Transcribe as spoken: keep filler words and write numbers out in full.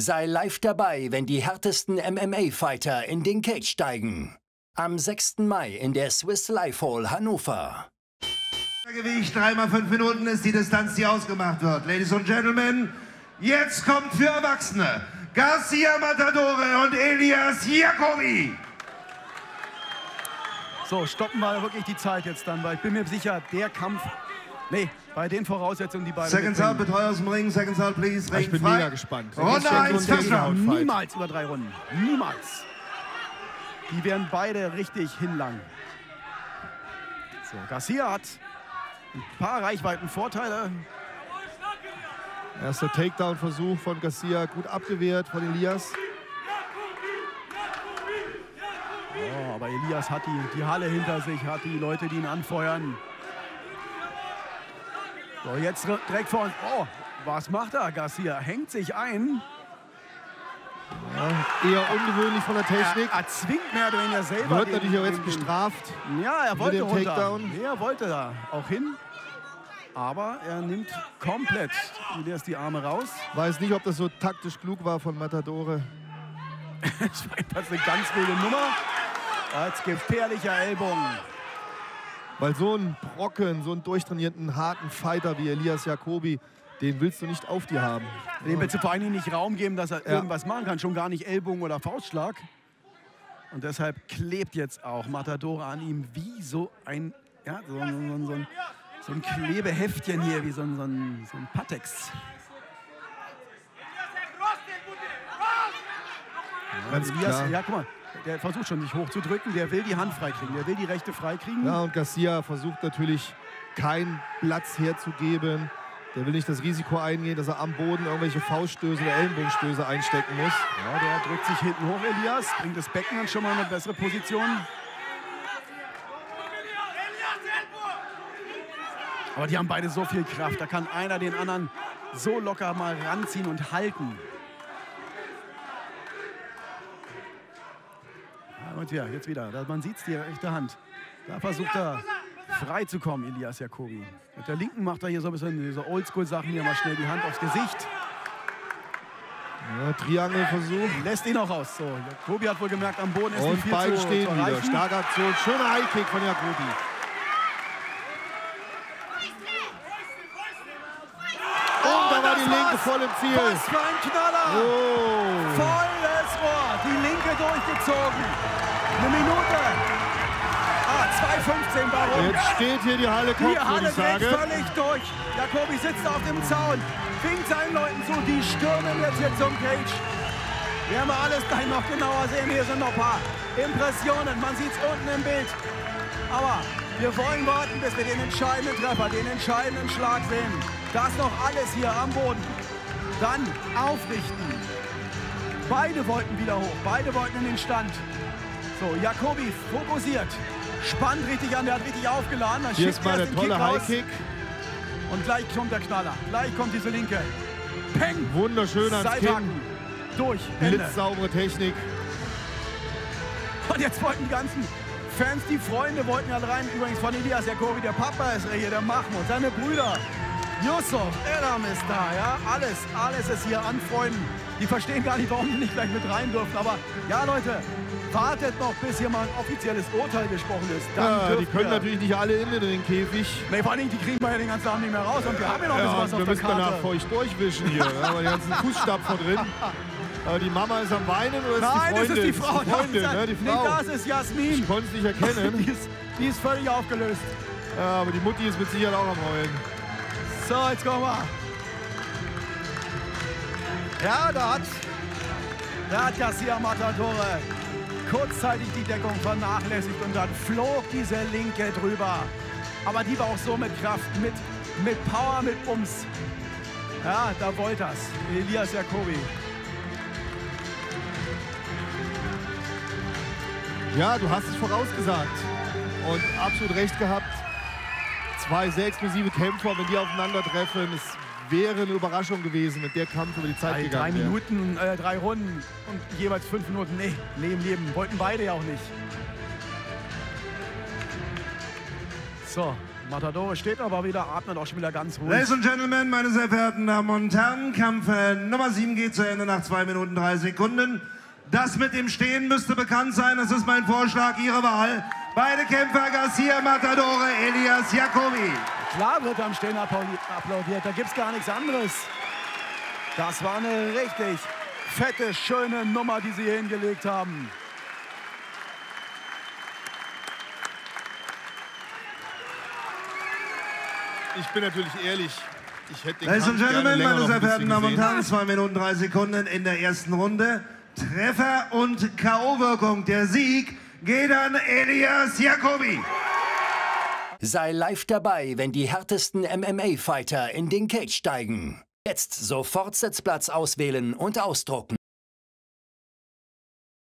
Sei live dabei, wenn die härtesten M M A-Fighter in den Cage steigen. Am sechsten Mai in der Swiss Life Hall Hannover. Gewicht drei mal fünf Minuten ist die Distanz, die ausgemacht wird. Ladies and Gentlemen, jetzt kommt für Erwachsene Garcia Matadore und Elias Jakobi. So, stoppen wir wirklich die Zeit jetzt dann, weil ich bin mir sicher, der Kampf... Nee, bei den Voraussetzungen, die beiden... Second Sound, Betreuer aus dem Ring, Second Sound, please, Ring frei. Ich bin mega gespannt. Runde eins, First Round. Niemals über drei Runden. Niemals. Die werden beide richtig hinlangen. So, Garcia hat ein paar Reichweitenvorteile. Erster Takedown-Versuch von Garcia, gut abgewehrt von Elias. Oh, aber Elias hat die, die Halle hinter sich, hat die Leute, die ihn anfeuern. So, jetzt direkt vor uns. Oh, was macht er, Garcia? Hängt sich ein. Ja, eher ungewöhnlich von der Technik. Er, er zwingt mehr oder weniger selber. Wird natürlich auch jetzt bestraft. Ja, er wollte runter. Er wollte da auch hin. Aber er nimmt komplett erst die Arme raus. Weiß nicht, ob das so taktisch klug war von Matadore. Das ist eine ganz wilde Nummer. Als gefährlicher Ellbogen. Weil so einen Brocken, so einen durchtrainierten, harten Fighter wie Elias Jakobi, den willst du nicht auf dir haben. Dem willst du vor allen Dingen nicht Raum geben, dass er ja irgendwas machen kann. Schon gar nicht Ellbogen oder Faustschlag. Und deshalb klebt jetzt auch Matadore an ihm wie so ein, ja, so, so, so, so, so ein Klebeheftchen hier, wie so, so, so ein Pateks. Ja, ganz Elias, klar. Ja, guck mal. Der versucht schon, sich hochzudrücken, der will die Hand freikriegen, der will die Rechte freikriegen. Ja, und Garcia versucht natürlich, keinen Platz herzugeben. Der will nicht das Risiko eingehen, dass er am Boden irgendwelche Fauststöße oder Ellenbogenstöße einstecken muss. Ja, der drückt sich hinten hoch, Elias, bringt das Becken dann schon mal in eine bessere Position. Aber die haben beide so viel Kraft, da kann einer den anderen so locker mal ranziehen und halten. Und ja, jetzt wieder. Man sieht es, die rechte Hand. Da versucht er, frei zu kommen, Elias Jakobi. Mit der linken macht er hier so ein bisschen diese Oldschool-Sachen. Hier mal schnell die Hand aufs Gesicht. Ja, Triangelversuch. Lässt ihn auch raus. So, Jakobi hat wohl gemerkt, am Boden ist und nicht viel beide zu, stehen zu erreichen. Wieder. Starke Aktion, schöner High-Kick von Jakobi. Und da war die linke voll im Ziel. Was für ein Knaller! Oh. Volles Rohr, die linke durchgezogen. Eine Minute. Ah, zwei fünfzehn war rum. Jetzt steht hier die Halle kaputt, würde ich sagen. Die Halle geht völlig durch. Jakobi sitzt auf dem Zaun, winkt seinen Leuten zu. Die stürmen jetzt hier zum Cage. Wir haben alles gleich noch genauer sehen. Hier sind noch ein paar Impressionen. Man sieht es unten im Bild. Aber wir wollen warten, bis wir den entscheidenden Treffer, den entscheidenden Schlag sehen. Das noch alles hier am Boden. Dann aufrichten. Beide wollten wieder hoch. Beide wollten in den Stand. So, Jakobi fokussiert, spannt richtig an, der hat richtig aufgeladen. Dann hier ist mal der tolle High-Kick. Und gleich kommt der Knaller, gleich kommt diese linke. Peng! Wunderschön ans Kinn. Durch, blitzsaubere Technik. Und jetzt wollten die ganzen Fans, die Freunde wollten alle rein. Übrigens von Elias Jakobi, der Papa ist hier, der Mahmoud, seine Brüder. Yusuf Elam ist da, ja, alles, alles ist hier an Freunden. Die verstehen gar nicht, warum die nicht gleich mit rein dürfen. Aber ja, Leute, wartet noch, bis hier mal ein offizielles Urteil gesprochen ist. Dann ja, die können wir. Natürlich nicht alle in den Käfig. Nee, vor allem, die kriegen wir ja den ganzen Abend nicht mehr raus. Und wir haben ja noch ein bisschen ja, was auf der Karte. Wir müssen danach feucht durchwischen hier. Da haben wir den ganzen Fußstapfen drin. Aber die Mama ist am Weinen oder ist Nein, die Freundin? Nein, das ist die Frau. Die Freundin, das, ist, ne, die Frau. Nee, das ist Jasmin. Ich konnte es nicht erkennen. die, ist, die ist völlig aufgelöst. Ja, aber die Mutti ist mit Sicherheit auch am Heulen. So, jetzt kommen wir. Ja, da hat, da hat Garcia Matadore kurzzeitig die Deckung vernachlässigt und dann flog diese linke drüber. Aber die war auch so mit Kraft, mit, mit Power, mit Ums. Ja, da wollte das Elias Jakobi. Ja, du hast es vorausgesagt und absolut recht gehabt. Zwei sehr explosive Kämpfer, wenn die aufeinandertreffen, ist wäre eine Überraschung gewesen, mit der Kampf über die Zeit drei, gegangen Drei Minuten, äh, drei Runden und jeweils fünf Minuten. Nee, Leben, Leben. Wollten beide ja auch nicht. So, Matadore steht aber wieder, atmet auch schon wieder ganz ruhig. Ladies and Gentlemen, meine sehr verehrten Damen und Herren, Kampf Nummer sieben geht zu Ende nach zwei Minuten drei Sekunden. Das mit dem Stehen müsste bekannt sein, das ist mein Vorschlag, Ihre Wahl. Beide Kämpfer, Garcia Matadore, Elias Jakobi. Klar wird am Stehen applaudiert, da gibt's gar nichts anderes. Das war eine richtig fette, schöne Nummer, die Sie hier hingelegt haben. Ich bin natürlich ehrlich, ich hätte den Kampf gerne länger noch ein bisschen gesehen. Meine sehr verehrten Damen und Herren, zwei Minuten drei Sekunden in der ersten Runde. Treffer und K O-Wirkung. Der Sieg geht an Elias Jakobi. Sei live dabei, wenn die härtesten M M A-Fighter in den Cage steigen. Jetzt sofort Sitzplatz auswählen und ausdrucken.